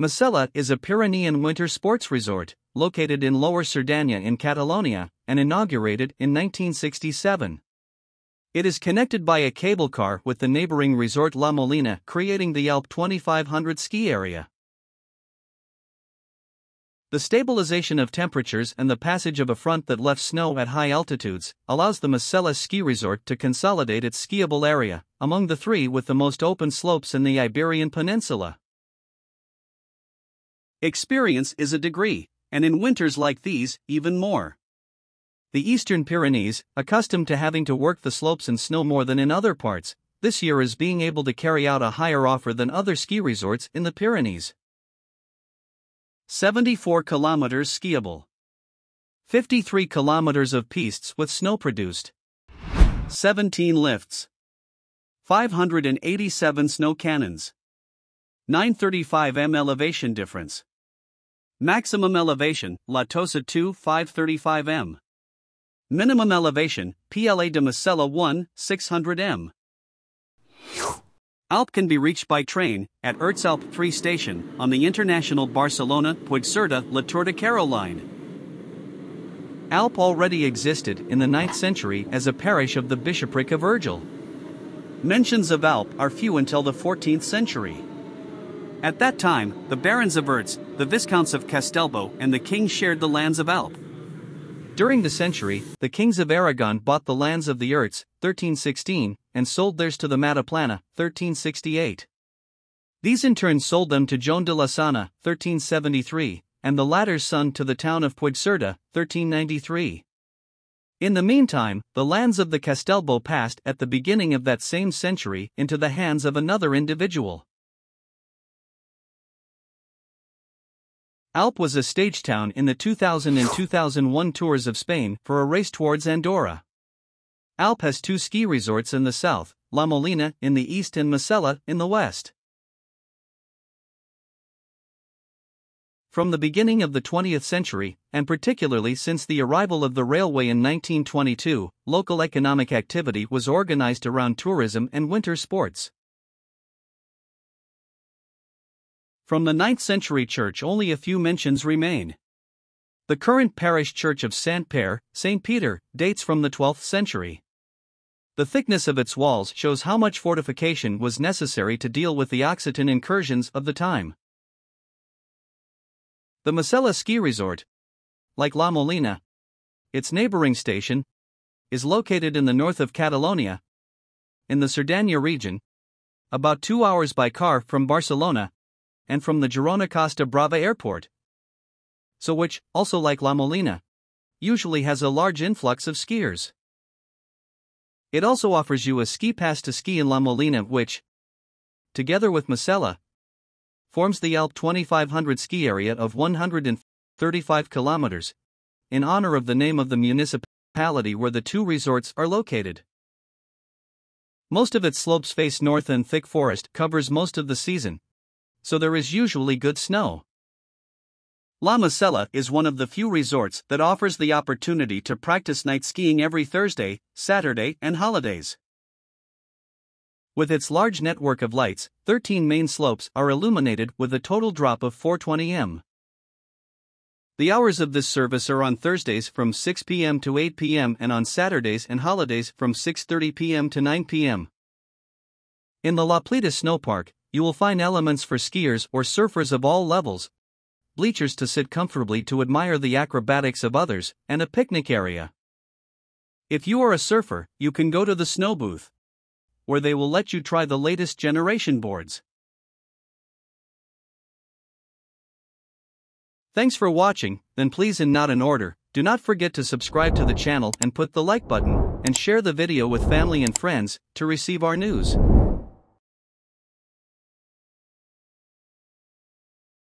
Masella is a Pyrenean winter sports resort, located in Lower Cerdanya in Catalonia, and inaugurated in 1967. It is connected by a cable car with the neighboring resort La Molina, creating the Alp 2500 ski area. The stabilization of temperatures and the passage of a front that left snow at high altitudes allows the Masella ski resort to consolidate its skiable area, among the three with the most open slopes in the Iberian Peninsula. Experience is a degree, and in winters like these, even more. The Eastern Pyrenees, accustomed to having to work the slopes in snow more than in other parts, this year is being able to carry out a higher offer than other ski resorts in the Pyrenees. 74 kilometers skiable. 53 kilometers of pistes with snow produced. 17 lifts. 587 snow cannons. 935 m elevation difference. Maximum elevation, La Tosa 2, 535 m. Minimum elevation, Pla de Masella 1, 600 m. Alp can be reached by train, at Ertzalp 3 station, on the international Barcelona, Puigcerda, La Tour de Carol line. Alp already existed in the 9th century as a parish of the bishopric of Urgell. Mentions of Alp are few until the 14th century. At that time, the barons of Ertz, the viscounts of Castelbo, and the king shared the lands of Alp. During the century, the kings of Aragon bought the lands of the Ertz, 1316, and sold theirs to the Mataplana, 1368. These in turn sold them to Joan de la Sana, 1373, and the latter's son to the town of Puigcerda, 1393. In the meantime, the lands of the Castelbo passed at the beginning of that same century into the hands of another individual. Alp was a stage town in the 2000 and 2001 tours of Spain for a race towards Andorra. Alp has 2 ski resorts in the south, La Molina in the east and Masella in the west. From the beginning of the 20th century, and particularly since the arrival of the railway in 1922, local economic activity was organized around tourism and winter sports. From the 9th century church only a few mentions remain. The current parish church of Sant Pere, St. Peter, dates from the 12th century. The thickness of its walls shows how much fortification was necessary to deal with the Occitan incursions of the time. The Masella ski resort, like La Molina, its neighboring station, is located in the north of Catalonia, in the Cerdanya region, about 2 hours by car from Barcelona, and from the Girona Costa Brava airport, so which, also like La Molina, usually has a large influx of skiers. It also offers you a ski pass to ski in La Molina which, together with Masella, forms the Alp 2500 ski area of 135 kilometers, in honor of the name of the municipality where the 2 resorts are located. Most of its slopes face north and thick forest covers most of the season, so there is usually good snow. La Masella is one of the few resorts that offers the opportunity to practice night skiing every Thursday, Saturday, and holidays. With its large network of lights, 13 main slopes are illuminated with a total drop of 420 m. The hours of this service are on Thursdays from 6 p.m. to 8 p.m. and on Saturdays and holidays from 6:30 p.m. to 9 p.m. In the La Plita snow park, you will find elements for skiers or surfers of all levels, bleachers to sit comfortably to admire the acrobatics of others, and a picnic area. If you are a surfer, you can go to the snow booth, where they will let you try the latest generation boards. Thanks for watching, then please in not in order, do not forget to subscribe to the channel and put the like button, and share the video with family and friends, to receive our news.